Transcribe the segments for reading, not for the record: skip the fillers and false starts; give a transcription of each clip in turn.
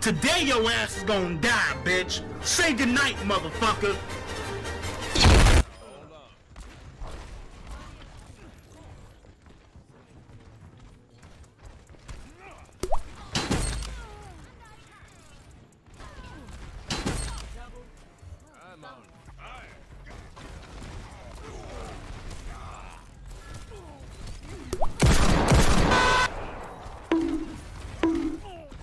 Today your ass is gonna die, bitch. Say goodnight, motherfucker.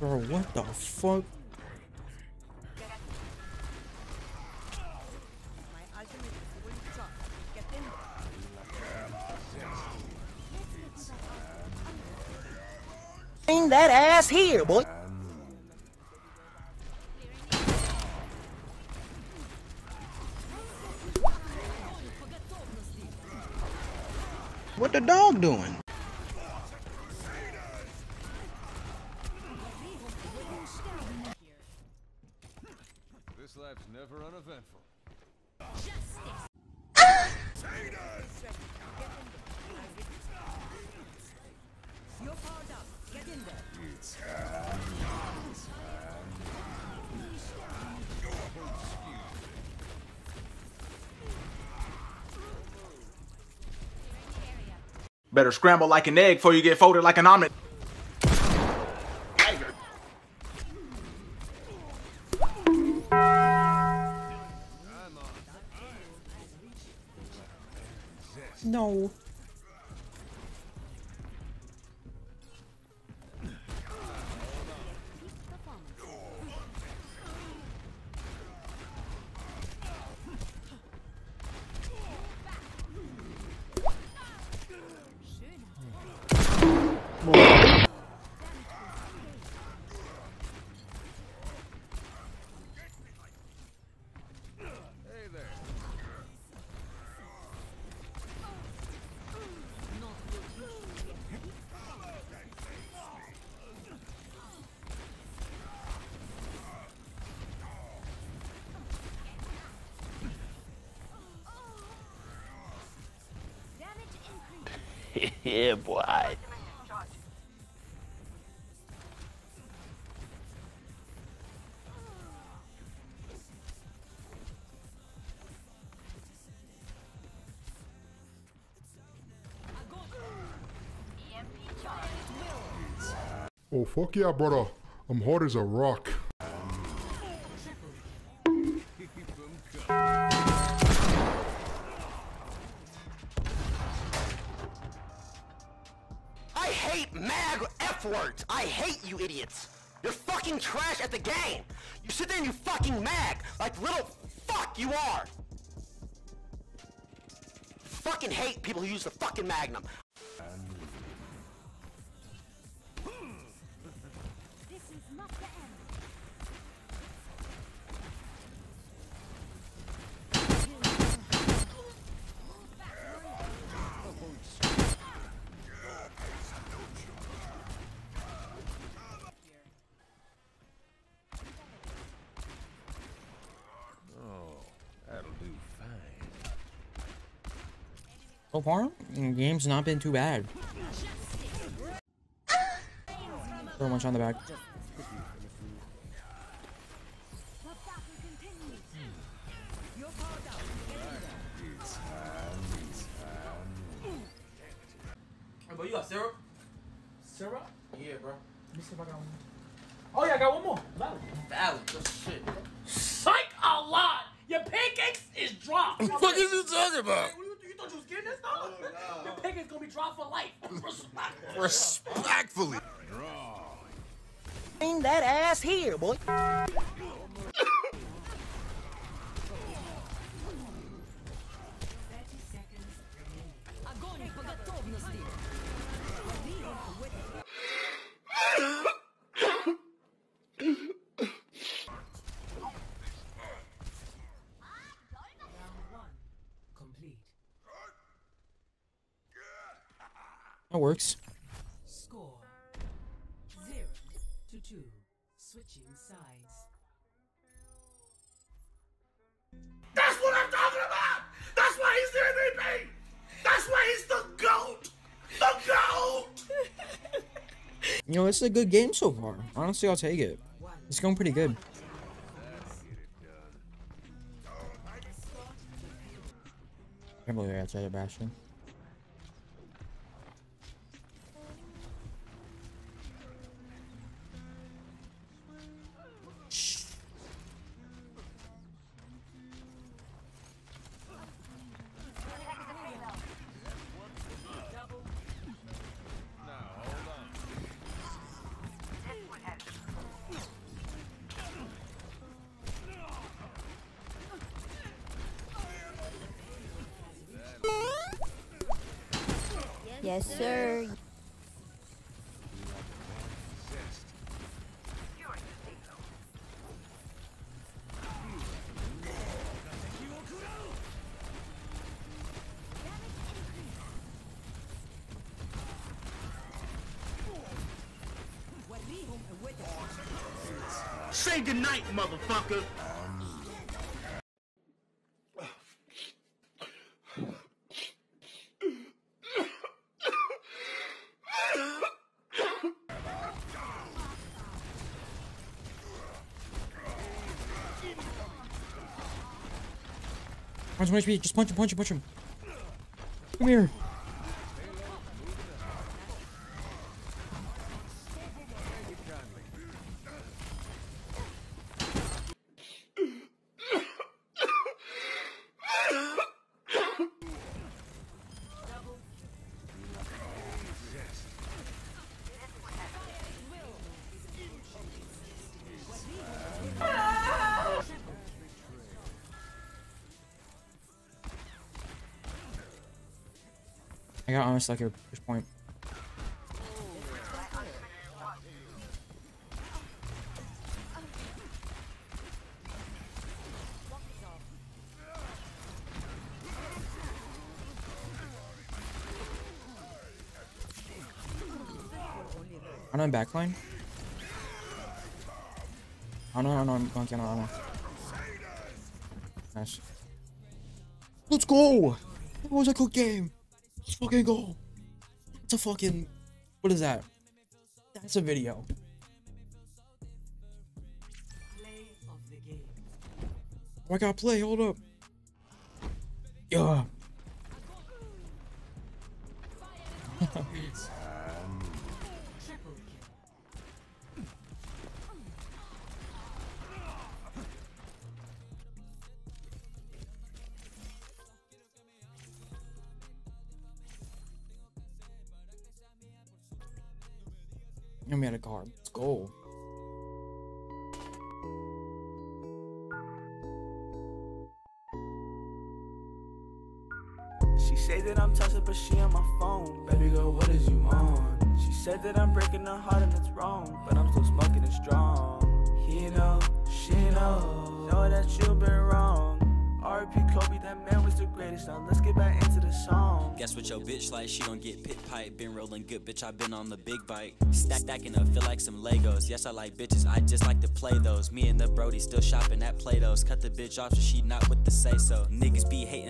Bro, what the fuck? Bring that ass here, boy. What the dog doing? This life's never uneventful. You're powered up. Get in there. It's better scramble like an egg before you get folded like an omelet. No. Yeah, boy. Oh, fuck yeah, brother. I'm hard as a rock. Mag F-words. I hate you idiots. You're fucking trash at the game. You sit there and you fucking mag like little fuck you are. Fucking hate people who use the fucking magnum. This is not the end. So far, the game's not been too bad. So much on the back. Hey, bro, you got syrup? Syrup? Yeah, bro. Let me see if I got one. Oh, yeah, I got one more. Valid. Valid. That's shit. Psych a lot. Your pancakes is dropped. What the fuck is you talking about? You was getting this, though? Oh, no. Your pick is gonna be dropped for life. Respectfully. Bring that ass here, boy. That works. Score 0-2. Switching sides. That's what I'm talking about. That's why he's the MVP. That's why he's the GOAT. The GOAT. You know, it's a good game so far. Honestly, I'll take it. It's going pretty good. I can't believe I outside of Bastion. Yes, sir. Say goodnight, motherfucker. Punch him, HP. Just punch him, punch him, punch him. Come here. I got honest like at this point. I'm on backline. Oh no. Nice. Let's go! That was a good game! Let's fucking go. It's a fucking... What is that? That's a video. Play of the game. Oh, I gotta play. Hold up. Yeah. I'm out of guard. Let's go. She said that I'm touching, but she on my phone. Baby girl, what is you on? She said that I'm breaking her heart and it's wrong, but I'm still smoking and strong. He knows, she knows, know that you've been wrong. R.P. Kobe, that man was the greatest. Now let's get back into the song. Guess what your bitch like, she gon' get pit pipe. Been rolling good, bitch, I been on the big bike. Stacking up, feel like some Legos. Yes, I like bitches, I just like to play those. Me and the Brody still shopping at Play-Dohs. Cut the bitch off so she not with the say-so. Niggas be hating.